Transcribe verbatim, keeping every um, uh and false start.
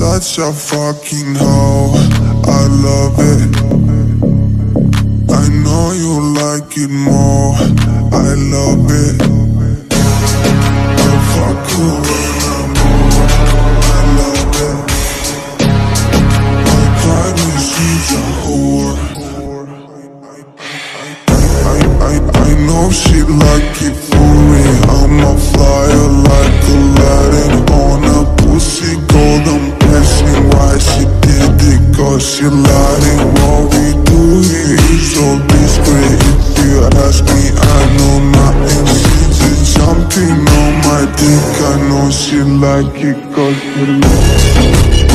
Such a fucking hoe, I love it. I know you like it more, I love it. Don't fuck around no more, I love it. I cry when she's a whore. I, I, I know she like it for me. I'm a flyer like Aladdin on a pussy golden. Why she did it, cause she lied, and what we do here is so discreet. If you ask me, I know nothing. She's jumping on my dick, I know she like it, cause she lied.